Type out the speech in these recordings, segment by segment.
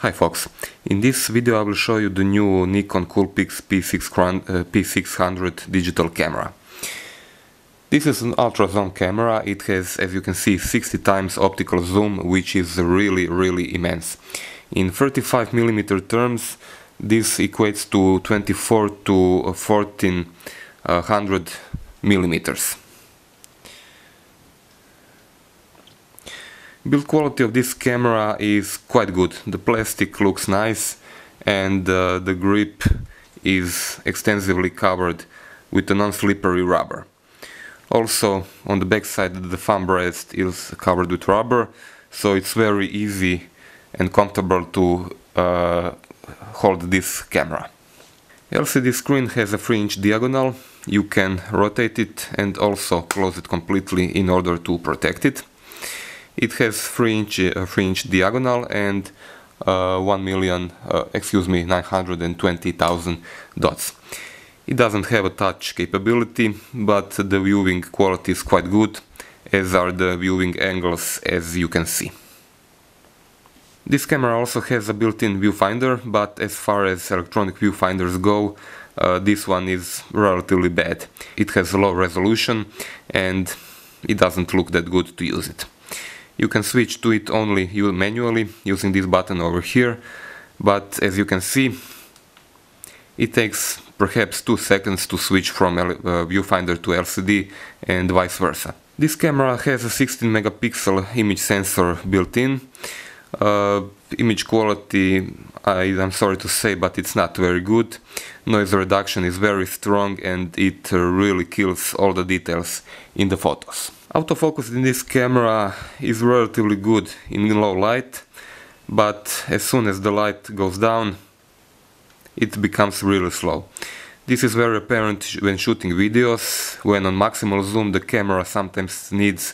Hi folks, in this video I will show you the new Nikon Coolpix P600 digital camera. This is an ultra zoom camera. It has, as you can see, 60 times optical zoom, which is really immense. In 35mm terms, this equates to 24 to 1400 millimeters. Build quality of this camera is quite good. The plastic looks nice and the grip is extensively covered with a non-slippery rubber. Also, on the back side, the thumb rest is covered with rubber, so it's very easy and comfortable to hold this camera. LCD screen has a 3-inch diagonal. You can rotate it and also close it completely in order to protect it. It has 3-inch diagonal and 920,000 dots. It doesn't have a touch capability, but the viewing quality is quite good, as are the viewing angles, as you can see. This camera also has a built-in viewfinder, but as far as electronic viewfinders go, this one is relatively bad. It has low resolution and it doesn't look that good to use it. You can switch to it only manually using this button over here, but as you can see, it takes perhaps 2 seconds to switch from viewfinder to LCD and vice versa. This camera has a 16 megapixel image sensor built in. Image quality, I'm sorry to say, but it's not very good. Noise reduction is very strong and it really kills all the details in the photos. Autofocus in this camera is relatively good in low light, but as soon as the light goes down, it becomes really slow. This is very apparent when shooting videos. When on maximal zoom, the camera sometimes needs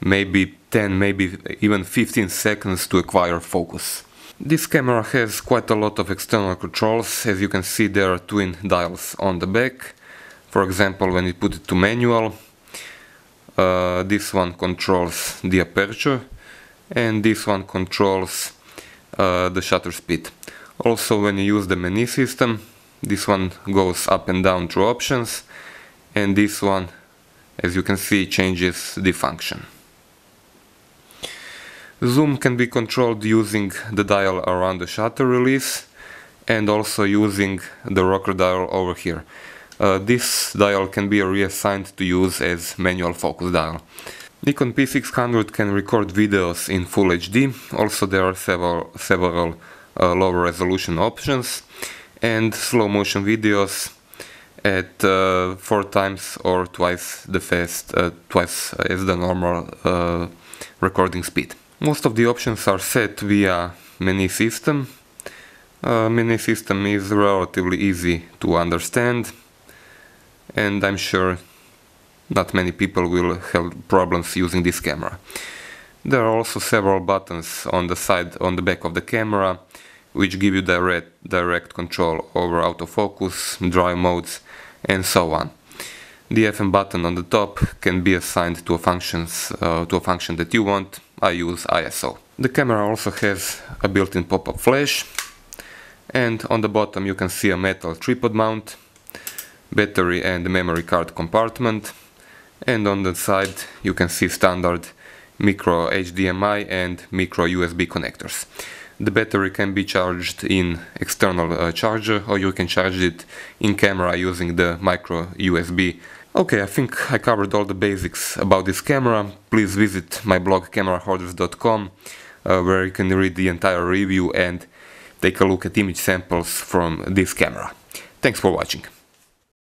maybe 10, maybe even 15 seconds to acquire focus. This camera has quite a lot of external controls. As you can see, there are twin dials on the back. For example, when you put it to manual, this one controls the aperture and this one controls the shutter speed. Also, when you use the menu system, this one goes up and down through options, and this one, as you can see, changes the function. Zoom can be controlled using the dial around the shutter release and also using the rocker dial over here. This dial can be reassigned to use as manual focus dial. Nikon P600 can record videos in Full HD. Also, there are several lower resolution options and slow motion videos at 4 times or twice the fast, twice as the normal recording speed. Most of the options are set via menu system. Menu system is relatively easy to understand, and I'm sure not many people will have problems using this camera. There are also several buttons on the side, on the back of the camera, which give you direct control over autofocus, drive modes, and so on. The FM button on the top can be assigned to a function that you want. I use ISO. The camera also has a built-in pop-up flash, and on the bottom you can see a metal tripod mount, battery and memory card compartment, and on the side you can see standard micro HDMI and micro USB connectors. The battery can be charged in external charger, or you can charge it in camera using the micro USB. Okay, I think I covered all the basics about this camera. Please visit my blog camerahoarders.com, where you can read the entire review and take a look at image samples from this camera. Thanks for watching.